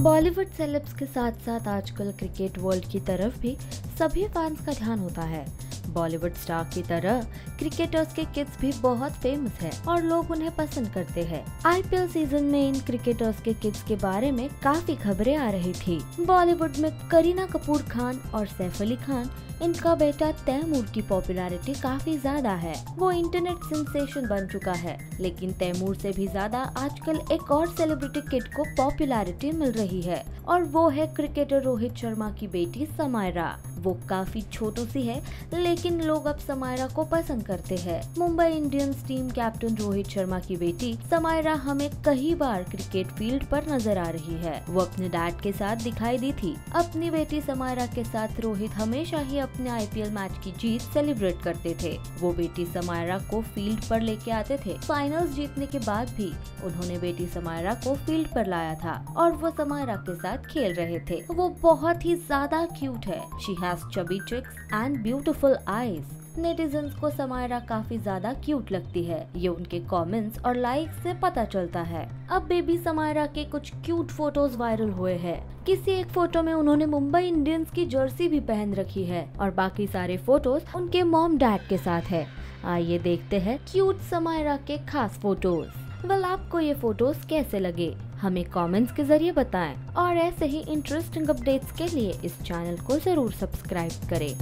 Bollywood celebs के साथ साथ आजकल क्रिकेट वर्ल्ड की तरफ भी सभी फैंस का ध्यान होता है। बॉलीवुड स्टार की तरह क्रिकेटर्स के किड्स भी बहुत फेमस है और लोग उन्हें पसंद करते हैं। आईपीएल सीजन में इन क्रिकेटर्स के किड्स के बारे में काफी खबरें आ रही थी। बॉलीवुड में करीना कपूर खान और सैफ अली खान, इनका बेटा तैमूर की पॉपुलैरिटी काफी ज्यादा है। वो इंटरनेट सेंसेशन बन चुका है, लेकिन तैमूर से भी ज्यादा आजकल एक और सेलिब्रिटी किड को पॉपुलैरिटी मिल रही है और वो है क्रिकेटर रोहित शर्मा की बेटी समायरा। वो काफी छोटू सी है, लेकिन लोग अब समायरा को पसंद करते हैं। Mumbai Indians team captain Rohit Sharma की बेटी समायरा हमें कई बार क्रिकेट फील्ड पर नजर आ रही है। वो अपने डैड के साथ दिखाई दी थी। अपनी बेटी समायरा के साथ रोहित हमेशा ही अपने आईपीएल मैच की जीत सेलिब्रेट करते थे। वो बेटी समायरा को फील्ड पर लेके आते थे। फाइनल्स जीतने के बाद भी उन्होंने बेटी समायरा को फील्ड पर लाया था और वो समायरा के साथ खेल रहे थे। वो बहुत ही ज्यादा क्यूट है। She has chubby cheeks and beautiful eyes. Netizens को समायरा काफी ज्यादा क्यूट लगती है, ये उनके कमेंट्स और लाइक से पता चलता है। अब बेबी समायरा के कुछ क्यूट फोटोज वायरल हुए हैं। किसी एक फोटो में उन्होंने मुंबई इंडियंस की जर्सी भी पहन रखी है और बाकी सारे फोटोज उनके मॉम डैड के साथ है। आइए देखते हैं क्यूट समायरा के खास फोटोज। वेल, आपको ये फोटोज कैसे लगे हमें कमेंट्स के जरिए बताएं और ऐसे ही इंटरेस्टिंग अपडेट्स के लिए इस चैनल को जरूर सब्सक्राइब करें।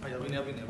अभी नहीं।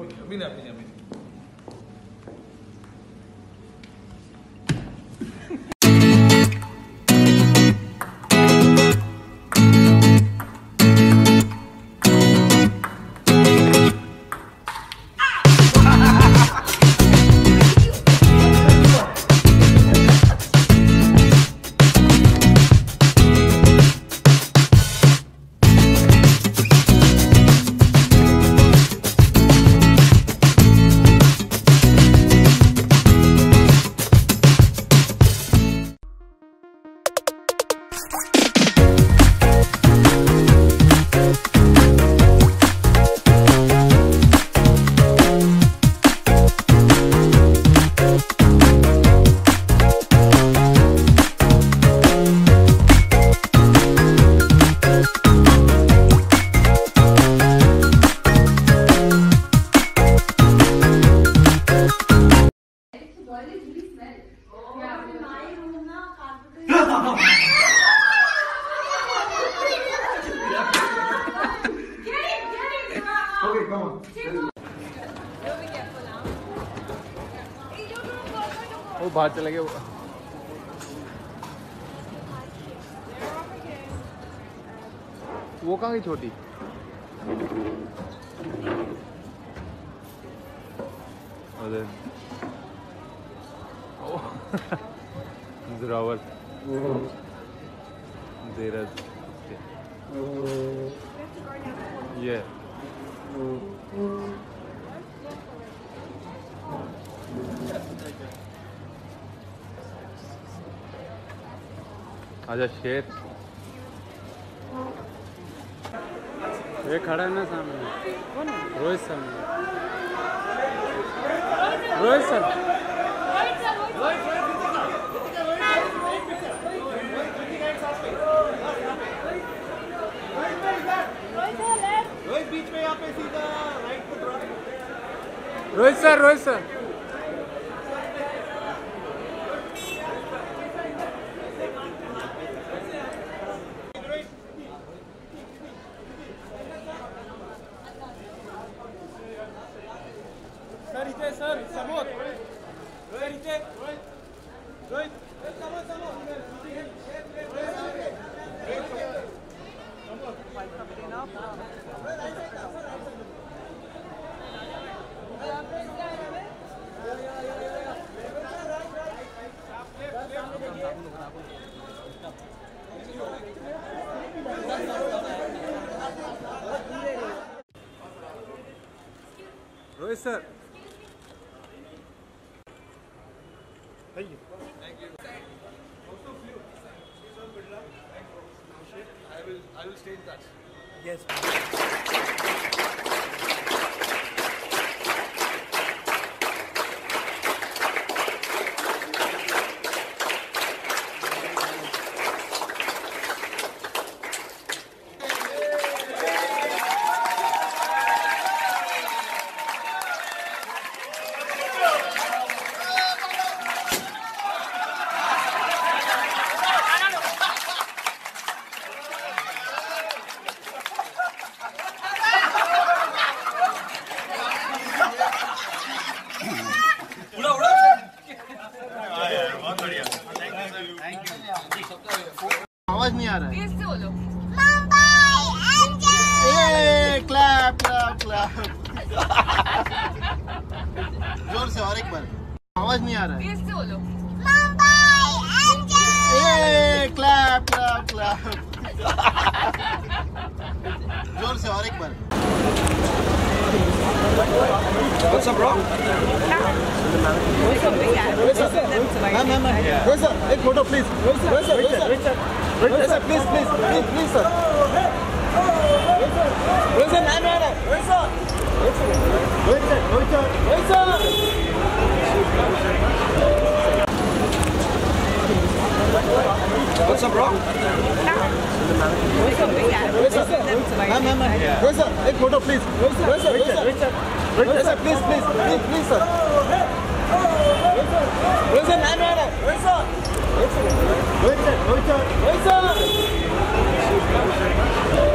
बाहर चले गए वो कहाँ गई छोटी। अरे जोरावर धीरज ये आजा शेर ये खड़ा है ना सामने कौन Rohit Sharma Rohit sir Rohit sir I will stay in touch. Yes. आवाज नहीं आ रहा है। Mumbai Indians. Clap clap clap. जोर से और एक बार। आवाज नहीं आ रहा है। Mumbai Indians. Clap clap clap. जोर से और एक बार। What's up, bro? Sir, एक photo please. Sir, please, sir. Sir, नाम आ रहा है। Sir. What's up, bro? Sir, एक photo please. Sir, please, sir. Wait, sir.